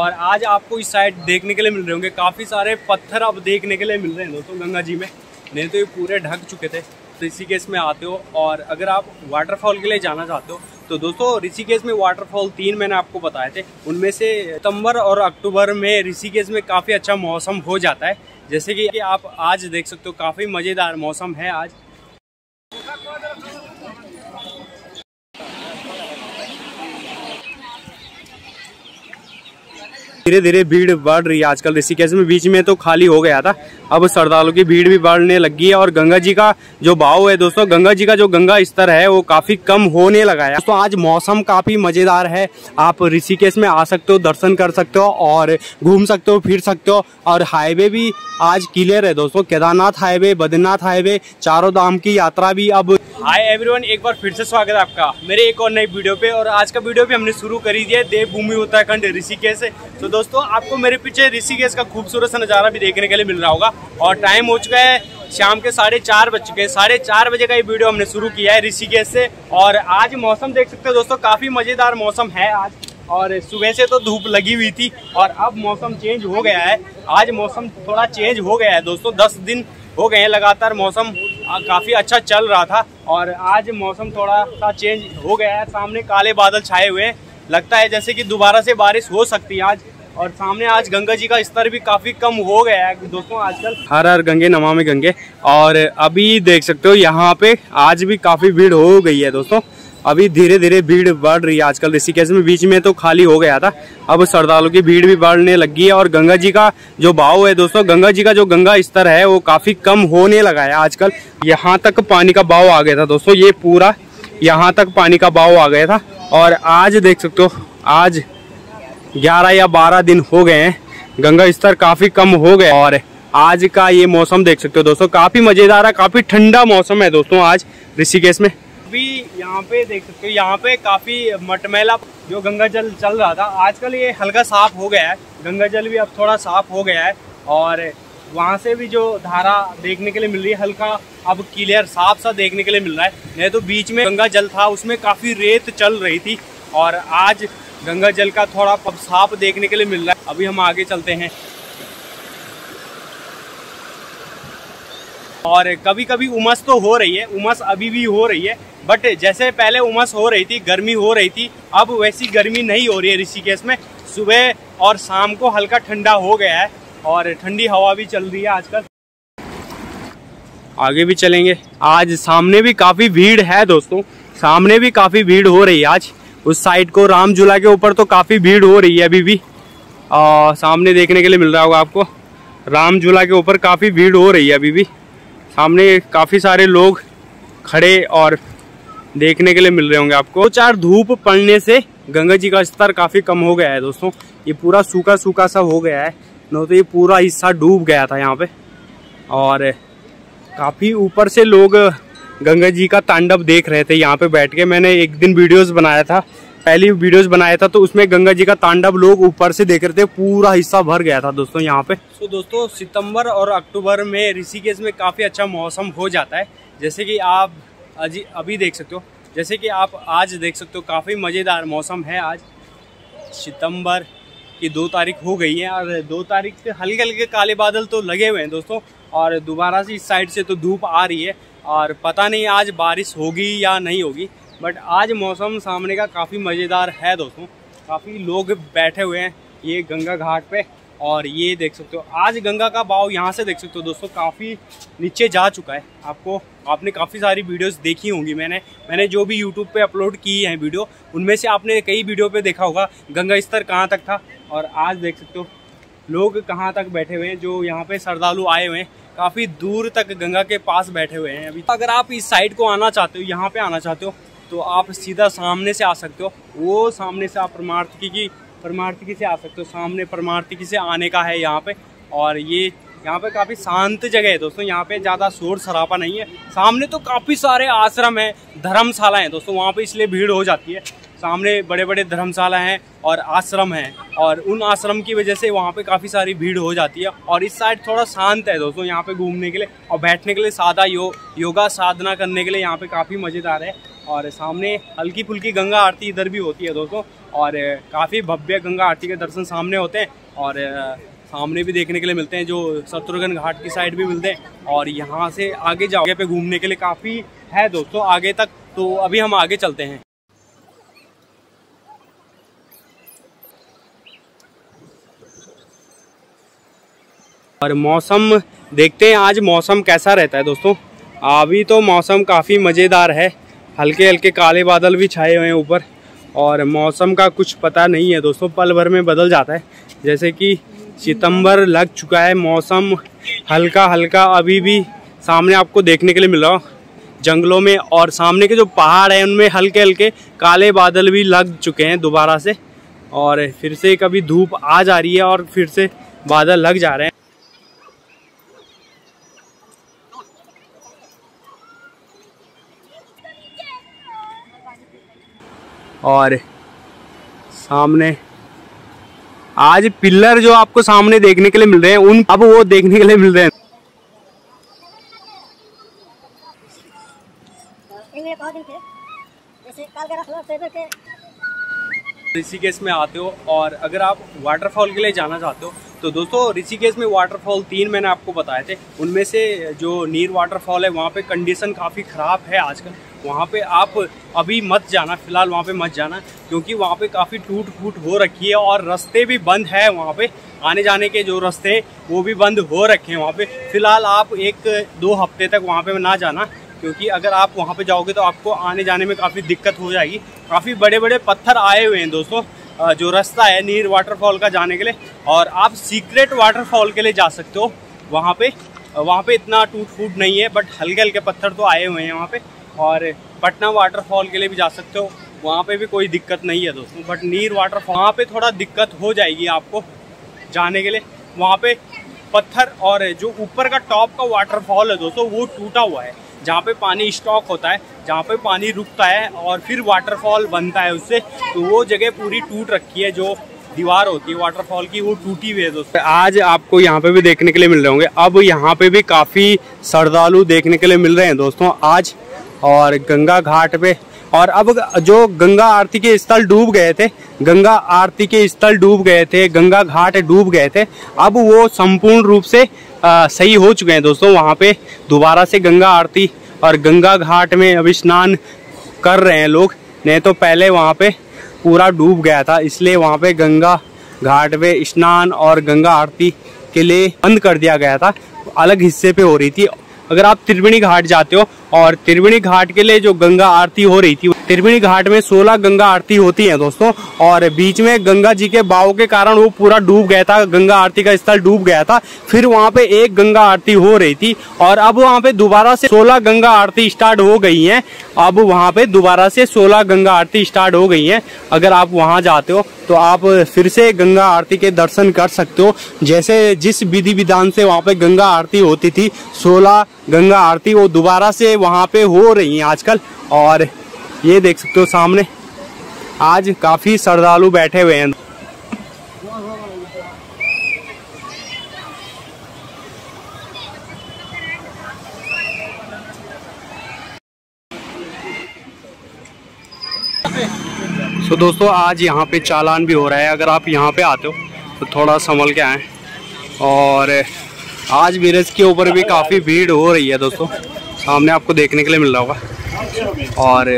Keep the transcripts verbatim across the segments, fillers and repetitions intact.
और आज आपको इस साइड देखने के लिए मिल रहे होंगे काफ़ी सारे पत्थर आप देखने के लिए मिल रहे हैं दोस्तों गंगा जी में, नहीं तो ये पूरे ढक चुके थे। तो ऋषिकेश में आते हो और अगर आप वाटरफॉल के लिए जाना चाहते हो तो दोस्तों ऋषिकेश में वाटरफॉल तीन मैंने आपको बताए थे, उनमें से सितंबर और अक्टूबर में ऋषिकेश में काफ़ी अच्छा मौसम हो जाता है, जैसे कि आप आज देख सकते हो काफ़ी मज़ेदार मौसम है आज। धीरे धीरे भीड़ बढ़ रही है आजकल ऋषिकेश में, बीच में तो खाली हो गया था, अब श्रद्धालुओं की भीड़ भी बढ़ने लगी है और गंगा जी का जो भाव है दोस्तों, गंगा जी का जो गंगा स्तर है वो काफ़ी कम होने लगा है। तो आज मौसम काफ़ी मज़ेदार है, आप ऋषिकेश में आ सकते हो, दर्शन कर सकते हो और घूम सकते हो, फिर सकते हो। और हाईवे भी आज क्लियर है दोस्तों, केदारनाथ हाईवे, बद्रीनाथ हाईवे, चारों धाम की यात्रा भी अब। हाय एवरीवन, एक बार फिर से स्वागत है आपका मेरे एक और नई वीडियो पे। और आज का वीडियो भी हमने शुरू करी दिया है देवभूमि उत्तराखंड ऋषिकेश से। तो दोस्तों आपको मेरे पीछे ऋषिकेश का खूबसूरत सा नज़ारा भी देखने के लिए मिल रहा होगा। और टाइम हो चुका है शाम के साढ़े चार बज चुके हैं, साढ़े चार बजे का ये वीडियो हमने शुरू किया है ऋषिकेश से। और आज मौसम देख सकते हो दोस्तों, काफ़ी मज़ेदार मौसम है आज, और सुबह से तो धूप लगी हुई थी और अब मौसम चेंज हो गया है। आज मौसम थोड़ा चेंज हो गया है दोस्तों, दस दिन हो गए हैं लगातार मौसम काफ़ी अच्छा चल रहा था और आज मौसम थोड़ा सा चेंज हो गया है। सामने काले बादल छाए हुए हैं, लगता है जैसे कि दोबारा से बारिश हो सकती है आज। और सामने आज गंगा जी का स्तर भी काफ़ी कम हो गया है दोस्तों आजकल। हर हर गंगे नमामि गंगे। और अभी देख सकते हो यहाँ पे आज भी काफ़ी भीड़ हो गई है दोस्तों, अभी धीरे धीरे भीड़ बढ़ रही है आजकल ऋषिकेश में, बीच में तो खाली हो गया था, अब श्रद्धालुओं की भीड़ भी बढ़ने लगी है। और गंगा जी का जो भाव है दोस्तों, गंगा जी का जो गंगा स्तर है वो काफ़ी कम होने लगा है आजकल। यहाँ तक पानी का भाव आ गया था दोस्तों, ये पूरा यहाँ तक पानी का भाव आ गया था। और आज देख सकते हो आज ग्यारह या बारह दिन हो गए हैं, गंगा स्तर काफ़ी कम हो गया। और आज का ये मौसम देख सकते हो दोस्तों, काफ़ी मज़ेदार है, काफ़ी ठंडा मौसम है दोस्तों आज ऋषिकेश में। अभी यहाँ पे देख सकते हो, यहाँ पे काफ़ी मटमैला जो गंगा जल चल रहा था आजकल ये हल्का साफ हो गया है, गंगा जल भी अब थोड़ा साफ हो गया है। और वहाँ से भी जो धारा देखने के लिए मिल रही है हल्का अब क्लियर साफ सा देखने के लिए मिल रहा है, नहीं तो बीच में गंगा जल था उसमें काफ़ी रेत चल रही थी और आज गंगा जल का थोड़ा अब साफ देखने के लिए मिल रहा है। अभी हम आगे चलते हैं। और कभी कभी उमस तो हो रही है, उमस अभी भी हो रही है, बट जैसे पहले उमस हो रही थी, गर्मी हो रही थी, अब वैसी गर्मी नहीं हो रही है ऋषिकेश में। सुबह और शाम को हल्का ठंडा हो गया है और ठंडी हवा भी चल रही है आजकल। आगे भी चलेंगे, आज सामने भी काफ़ी भीड़ है दोस्तों, सामने भी काफ़ी भीड़ हो रही है आज। उस साइड को राम झूला के ऊपर तो काफ़ी भीड़ हो रही है अभी भी, और सामने देखने के लिए मिल रहा होगा आपको राम झूला के ऊपर काफ़ी भीड़ हो रही है अभी भी। सामने काफ़ी सारे लोग खड़े और देखने के लिए मिल रहे होंगे आपको। दो चार धूप पड़ने से गंगा जी का स्तर काफ़ी कम हो गया है दोस्तों, ये पूरा सूखा सूखा सा हो गया है, न तो ये पूरा हिस्सा डूब गया था यहाँ पे। और काफ़ी ऊपर से लोग गंगा जी का तांडव देख रहे थे यहाँ पे बैठ के। मैंने एक दिन वीडियोस बनाया था, पहली वीडियोस बनाया था, तो उसमें गंगा जी का तांडव लोग ऊपर से देख रहे थे, पूरा हिस्सा भर गया था दोस्तों यहाँ पे। तो दोस्तों सितंबर और अक्टूबर में ऋषिकेश में काफ़ी अच्छा मौसम हो जाता है, जैसे कि आप अजी अभी देख सकते हो, जैसे कि आप आज देख सकते हो काफ़ी मज़ेदार मौसम है आज। सितंबर की दो तारीख हो गई है और दो तारीख से हल्के हल्के काले बादल तो लगे हुए हैं दोस्तों, और दोबारा से इस साइड से तो धूप आ रही है और पता नहीं आज बारिश होगी या नहीं होगी, बट आज मौसम सामने का काफ़ी मज़ेदार है दोस्तों। काफ़ी लोग बैठे हुए हैं ये गंगा घाट पे, और ये देख सकते हो आज गंगा का भाव यहाँ से देख सकते हो दोस्तों, काफ़ी नीचे जा चुका है। आपको आपने काफ़ी सारी वीडियोस देखी होंगी, मैंने मैंने जो भी यूट्यूब पे अपलोड की हैं वीडियो, उनमें से आपने कई वीडियो पे देखा होगा गंगा स्तर कहाँ तक था और आज देख सकते हो लोग कहाँ तक बैठे हुए हैं। जो यहाँ पे श्रद्धालु आए हुए हैं काफ़ी दूर तक गंगा के पास बैठे हुए हैं अभी। अगर आप इस साइड को आना चाहते हो, यहाँ पर आना चाहते हो, तो आप सीधा सामने से आ सकते हो, वो सामने से आप परमार्थ की परमार्थिकी से आ सकते हो, सामने परमार्थिकी से आने का है यहाँ पे। और ये यहाँ पे काफ़ी शांत जगह है दोस्तों, यहाँ पे ज़्यादा शोर शराबा नहीं है। सामने तो काफ़ी सारे आश्रम हैं, धर्मशाला हैं दोस्तों, वहाँ पे इसलिए भीड़ हो जाती है। सामने बड़े बड़े धर्मशाला हैं और आश्रम हैं, और उन आश्रम की वजह से वहाँ पे काफ़ी सारी भीड़ हो जाती है। और इस साइड थोड़ा शांत है दोस्तों, यहाँ पे घूमने के लिए और बैठने के लिए, सादा यो, योगा साधना करने के लिए यहाँ पे काफ़ी मज़ेदार है। और सामने हल्की फुल्की गंगा आरती इधर भी होती है दोस्तों, और काफ़ी भव्य गंगा आरती के दर्शन सामने होते हैं और सामने भी देखने के लिए मिलते हैं जो शत्रुघ्न घाट की साइड भी मिलते हैं। और यहाँ से आगे जाओगे पे घूमने के लिए काफ़ी है दोस्तों आगे तक, तो अभी हम आगे चलते हैं। और मौसम देखते हैं आज मौसम कैसा रहता है दोस्तों। अभी तो मौसम काफ़ी मज़ेदार है, हल्के हल्के काले बादल भी छाए हुए हैं ऊपर और मौसम का कुछ पता नहीं है दोस्तों, पल भर में बदल जाता है। जैसे कि सितंबर लग चुका है, मौसम हल्का हल्का अभी भी सामने आपको देखने के लिए मिल रहा हो जंगलों में, और सामने के जो पहाड़ हैं उनमें हल्के हल्के काले बादल भी लग चुके हैं दोबारा से, और फिर से कभी धूप आ जा रही है और फिर से बादल लग जा रहे हैं। और सामने आज पिलर जो आपको सामने देखने के लिए मिल रहे हैं उन अब वो देखने के लिए मिल रहे हैं। ऋषिकेश में आते हो और अगर आप वाटरफॉल के लिए जाना चाहते हो तो दोस्तों ऋषिकेश में वाटरफॉल तीन मैंने आपको बताए थे, उनमें से जो नीर वाटरफॉल है वहाँ पे कंडीशन काफ़ी ख़राब है आजकल। वहाँ पे आप अभी मत जाना, फिलहाल वहाँ पे मत जाना क्योंकि वहाँ पे काफ़ी टूट फूट हो रखी है और रास्ते भी बंद है, वहाँ पे आने जाने के जो रास्ते हैं वो भी बंद हो रखे हैं। वहाँ पे फिलहाल आप एक दो हफ्ते तक वहाँ पे ना जाना क्योंकि अगर आप वहाँ पे जाओगे तो आपको आने जाने में काफ़ी दिक्कत हो जाएगी। काफ़ी बड़े बड़े पत्थर आए हुए हैं दोस्तों जो रास्ता है नीर वाटरफॉल का जाने के लिए, और आप सीक्रेट वाटरफॉल के लिए जा सकते हो। वहाँ पर वहाँ पर इतना टूट फूट नहीं है, बट हल्के हल्के पत्थर तो आए हुए हैं वहाँ पर। और पटना वाटरफॉल के लिए भी जा सकते हो, वहाँ पे भी कोई दिक्कत नहीं है दोस्तों। बट नीर वाटरफॉल वहाँ पे थोड़ा दिक्कत हो जाएगी आपको जाने के लिए, वहाँ पे पत्थर और जो ऊपर का टॉप का वाटरफॉल है दोस्तों वो टूटा हुआ है, जहाँ पे पानी स्टॉक होता है, जहाँ पे पानी रुकता है और फिर वाटरफॉल बनता है उससे, तो वो जगह पूरी टूट रखी है। जो दीवार होती है वाटरफॉल की वो टूटी हुई है दोस्तों। आज आपको यहाँ पे भी देखने के लिए मिल रहे होंगे, अब यहाँ पे भी काफ़ी श्रद्धालु देखने के लिए मिल रहे हैं दोस्तों आज, और गंगा घाट पे। और अब जो गंगा आरती के स्थल डूब गए थे, गंगा आरती के स्थल डूब गए थे, गंगा घाट डूब गए थे, अब वो संपूर्ण रूप से आ, सही हो चुके हैं दोस्तों। वहाँ पे दोबारा से गंगा आरती और गंगा घाट में अभी स्नान कर रहे हैं लोग, नहीं तो पहले वहाँ पे पूरा डूब गया था, इसलिए वहाँ पे गंगा घाट पे स्नान और गंगा आरती के लिए बंद कर दिया गया था, अलग हिस्से पे हो रही थी। अगर आप त्रिवेणी घाट जाते हो और त्रिवेणी घाट के लिए जो गंगा आरती हो रही थी, त्रिवेणी घाट में सोलह गंगा आरती होती है दोस्तों, और बीच में गंगा जी के बाव के कारण वो पूरा डूब गया था, गंगा आरती का स्थल डूब गया था, फिर वहाँ पे एक गंगा आरती हो रही थी और अब वहाँ पे दोबारा से सोलह गंगा आरती स्टार्ट हो गई है। अब वहाँ पे दोबारा से सोलह गंगा आरती स्टार्ट हो गई है। अगर आप वहाँ जाते हो तो आप फिर से गंगा आरती के दर्शन कर सकते हो, जैसे जिस विधि विधान से वहाँ पे गंगा आरती होती थी, सोलह गंगा आरती वो दोबारा से वहाँ पे हो रही हैं आजकल। और ये देख सकते हो सामने आज काफ़ी श्रद्धालु बैठे हुए हैं। तो so, दोस्तों आज यहाँ पे चालान भी हो रहा है, अगर आप यहाँ पे आते हो तो थोड़ा संभल के आएँ। और आज ब्रिज के ऊपर भी काफ़ी भीड़ हो रही है दोस्तों, सामने आपको देखने के लिए मिल रहा होगा। और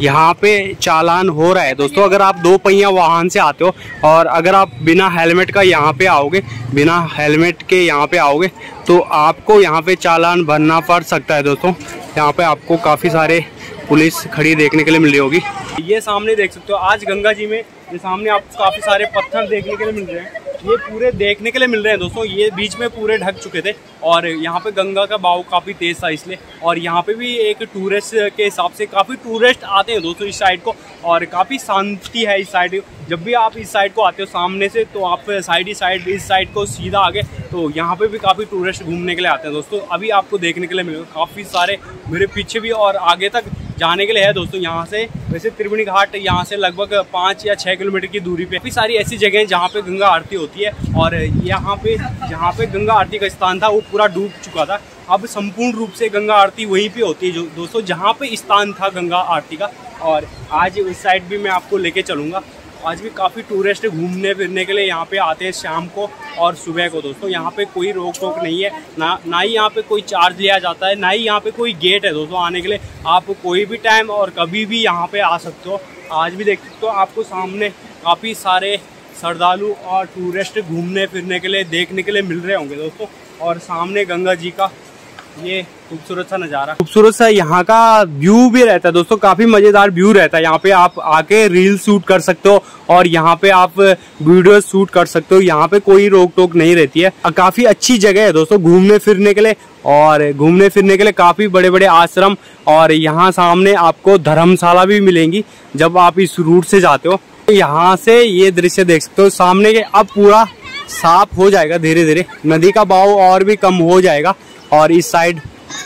यहाँ पे चालान हो रहा है दोस्तों, अगर आप दो पहिया वाहन से आते हो और अगर आप बिना हेलमेट का यहाँ पे आओगे, बिना हेलमेट के यहाँ पे आओगे तो आपको यहाँ पे चालान भरना पड़ सकता है दोस्तों। यहाँ पे आपको काफ़ी सारे पुलिस खड़ी देखने के लिए मिल रही होगी। ये सामने देख सकते हो आज गंगा जी में, ये सामने आपको काफ़ी सारे पत्थर देखने के लिए मिल रहे हैं, ये पूरे देखने के लिए मिल रहे हैं दोस्तों। ये बीच में पूरे ढक चुके थे और यहाँ पे गंगा का बहाव काफ़ी तेज़ था इसलिए, और यहाँ पे भी एक टूरिस्ट के हिसाब से काफ़ी टूरिस्ट आते हैं दोस्तों इस साइड को, और काफ़ी शांति है इस साइड। जब भी आप इस साइड को आते हो सामने से तो आप साइड ही साइड इस साइड को सीधा आगे, तो यहाँ पे भी काफ़ी टूरिस्ट घूमने के लिए आते हैं दोस्तों। अभी आपको देखने के लिए मिलेगा काफ़ी सारे, मेरे पीछे भी और आगे तक जाने के लिए है दोस्तों। यहाँ से वैसे त्रिवेणी घाट यहाँ से लगभग पाँच या छः किलोमीटर की दूरी पे काफ़ी सारी ऐसी जगह हैं जहाँ पे गंगा आरती होती है, और यहाँ पे जहाँ पे गंगा आरती का स्थान था वो पूरा डूब चुका था, अब संपूर्ण रूप से गंगा आरती वहीं पे होती है जो दोस्तों जहाँ पे स्थान था गंगा आरती का। और आज उस साइड भी मैं आपको लेके चलूँगा। आज भी काफ़ी टूरिस्ट घूमने फिरने के लिए यहाँ पे आते हैं शाम को और सुबह को। दोस्तों यहाँ पे कोई रोक टोक नहीं है, ना ना ही यहाँ पे कोई चार्ज लिया जाता है, ना ही यहाँ पे कोई गेट है दोस्तों आने के लिए। आप कोई भी टाइम और कभी भी यहाँ पे आ सकते हो। आज भी देख सकते हो आपको सामने काफ़ी सारे श्रद्धालु और टूरिस्ट घूमने फिरने के लिए देखने के लिए मिल रहे होंगे दोस्तों। और सामने गंगा जी का ये खूबसूरत सा नज़ारा, खूबसूरत सा यहाँ का व्यू भी रहता है दोस्तों, काफ़ी मज़ेदार व्यू रहता है। यहाँ पे आप आके रील शूट कर सकते हो और यहाँ पे आप वीडियो शूट कर सकते हो। यहाँ पे कोई रोक टोक नहीं रहती है। काफ़ी अच्छी जगह है दोस्तों घूमने फिरने के लिए। और घूमने फिरने के लिए काफ़ी बड़े बड़े आश्रम और यहाँ सामने आपको धर्मशाला भी मिलेंगी जब आप इस रूट से जाते हो। यहाँ से ये दृश्य देख सकते हो सामने के। अब पूरा साफ हो जाएगा धीरे धीरे, नदी का बहाव और भी कम हो जाएगा। और इस साइड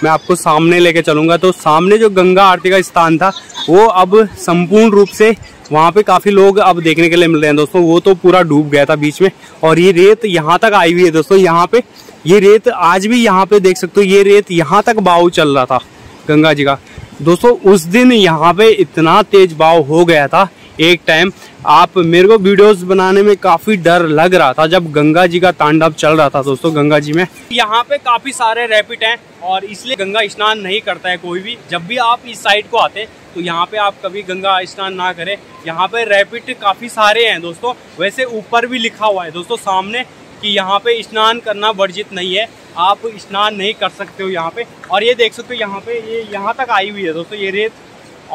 मैं आपको सामने लेके चलूँगा तो सामने जो गंगा आरती का स्थान था वो अब संपूर्ण रूप से वहाँ पे काफ़ी लोग अब देखने के लिए मिल रहे हैं दोस्तों। वो तो पूरा डूब गया था बीच में और ये रेत यहाँ तक आई हुई है दोस्तों। यहाँ पे ये रेत आज भी यहाँ पे देख सकते हो, ये रेत यहाँ तक बहाव चल रहा था गंगा जी का दोस्तों। उस दिन यहाँ पे इतना तेज बहाव हो गया था एक टाइम। आप मेरे को वीडियोस बनाने में काफ़ी डर लग रहा था जब गंगा जी का तांडव चल रहा था दोस्तों गंगा जी में। यहाँ पे काफ़ी सारे रैपिड हैं और इसलिए गंगा स्नान नहीं करता है कोई भी। जब भी आप इस साइड को आते हैं तो यहाँ पे आप कभी गंगा स्नान ना करें। यहाँ पे रैपिड काफ़ी सारे हैं दोस्तों। वैसे ऊपर भी लिखा हुआ है दोस्तों सामने कि यहाँ पे स्नान करना वर्जित नहीं है, आप स्नान नहीं कर सकते हो यहाँ पे। और ये देख सकते हो यहाँ पे ये यहाँ तक आई हुई है दोस्तों ये रेत।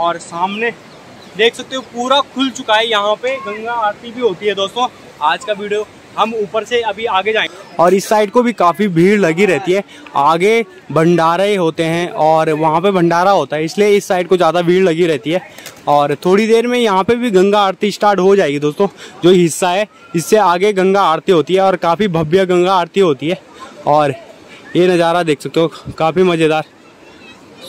और सामने देख सकते हो पूरा खुल चुका है। यहाँ पे गंगा आरती भी होती है दोस्तों। आज का वीडियो हम ऊपर से अभी आगे जाएंगे। और इस साइड को भी काफ़ी भीड़ लगी रहती है। आगे भंडारे होते हैं और वहाँ पे भंडारा होता है, इसलिए इस साइड को ज़्यादा भीड़ लगी रहती है। और थोड़ी देर में यहाँ पे भी गंगा आरती स्टार्ट हो जाएगी दोस्तों। जो हिस्सा है इससे आगे गंगा आरती होती है और काफ़ी भव्य गंगा आरती होती है। और ये नज़ारा देख सकते हो काफ़ी मज़ेदार।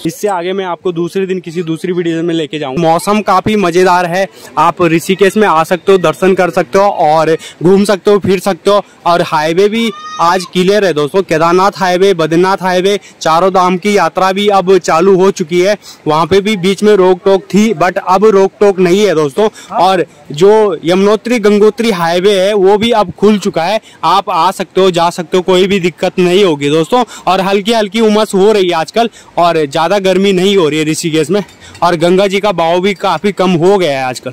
इससे आगे मैं आपको दूसरे दिन किसी दूसरी वीडियो में लेके जाऊँ। मौसम काफ़ी मज़ेदार है, आप ऋषिकेश में आ सकते हो, दर्शन कर सकते हो और घूम सकते हो, फिर सकते हो। और हाईवे भी आज क्लियर है दोस्तों। केदारनाथ हाईवे, बद्रीनाथ हाईवे, चारों धाम की यात्रा भी अब चालू हो चुकी है। वहाँ पे भी बीच में रोक टोक थी बट अब रोक टोक नहीं है दोस्तों। और जो यमुनोत्री गंगोत्री हाईवे है वो भी अब खुल चुका है। आप आ सकते हो, जा सकते हो, कोई भी दिक्कत नहीं होगी दोस्तों। और हल्की हल्की उमस हो रही है आजकल और ज़्यादा गर्मी नहीं हो रही है ऋषिकेश में। और गंगा जी का बहाव भी काफ़ी कम हो गया है आजकल।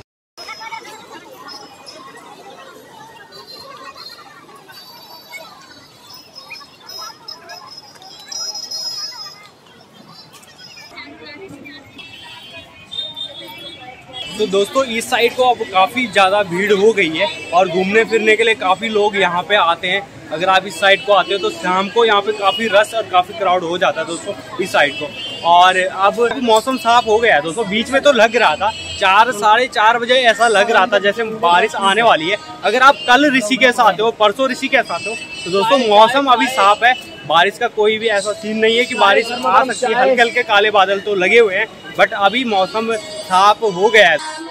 तो दोस्तों इस साइड को अब काफ़ी ज़्यादा भीड़ हो गई है और घूमने फिरने के लिए काफ़ी लोग यहाँ पे आते हैं। अगर आप इस साइड को आते हो तो शाम को यहाँ पे काफ़ी रश और काफ़ी क्राउड हो जाता है दोस्तों इस साइड को। और अब मौसम साफ हो गया है दोस्तों। बीच में तो लग रहा था चार साढ़े चार बजे ऐसा लग रहा था जैसे बारिश आने वाली है। अगर आप कल ऋषिकेश आते हो, परसों ऋषिकेश आते हो तो दोस्तों मौसम अभी साफ है। बारिश का कोई भी ऐसा सीन नहीं है कि बारिश आ सकती है। हल्के हल्के काले बादल तो लगे हुए हैं बट अभी मौसम साफ हो गया है।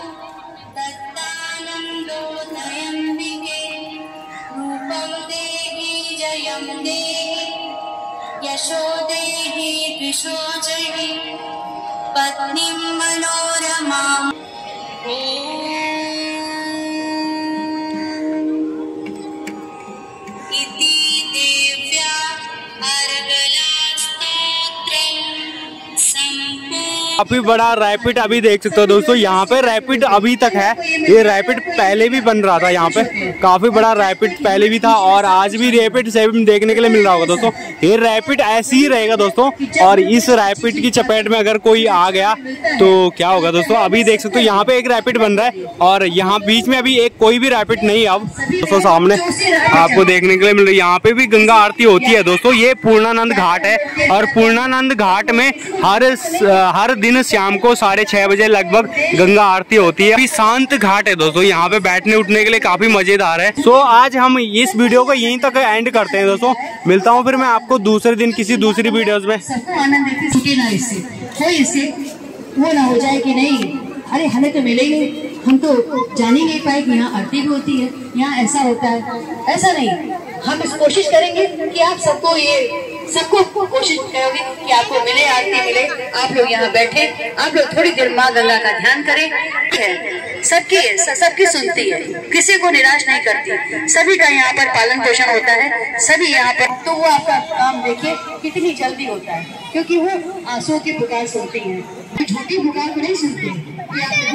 काफी बड़ा रैपिड अभी देख सकते हो दोस्तों। यहाँ पे रैपिड अभी तक है। ये रैपिड पहले भी बन रहा था। यहाँ पे काफी बड़ा रैपिड पहले भी था और आज भी रैपिड से देखने के लिए मिल रहा होगा दोस्तों। ये रैपिड ऐसे ही रहेगा दोस्तों। और इस रैपिड की चपेट में अगर कोई आ गया तो क्या होगा दोस्तों अभी देख सकते हो। यहाँ पे एक रैपिड बन रहा है और यहाँ बीच में अभी एक कोई भी रैपिड नहीं है अब दोस्तों। सामने आपको देखने के लिए मिल रही है। यहाँ पे भी गंगा आरती होती है दोस्तों। ये पूर्णानंद घाट है और पूर्णानंद घाट में हर हर दिन शाम को साढ़े छह बजे लगभग गंगा आरती होती है। अभी शांत घाट है दोस्तों। यहाँ पे बैठने उठने के लिए काफी मजेदार है। सो आज हम इस वीडियो को यहीं तक एंड करते हैं दोस्तों। मिलता हूँ फिर मैं आपको दूसरे दिन किसी दूसरी वीडियोस में। वो ना हो जाए कि नहीं, अरे हमें तो मिलेगी, हम तो जान ही नहीं पाए कि यहाँ आरती भी होती है, यहाँ ऐसा होता है। ऐसा नहीं, हम इस कोशिश करेंगे कि आप सबको ये सबको कोशिश करोगे कि आपको मिले, आरती मिले। आप लोग यहाँ बैठे, आप लोग थोड़ी देर माँ गंगा का ध्यान करें। सबकी सबकी सुनती है, किसी को निराश नहीं करती, सभी का यहाँ पर पालन पोषण होता है, सभी यहाँ पर। तो वो आपका काम देखिए कितनी जल्दी होता है, क्योंकि वो आंसू की पुकार सुनती है, झूठी पुकार को नहीं सुनती।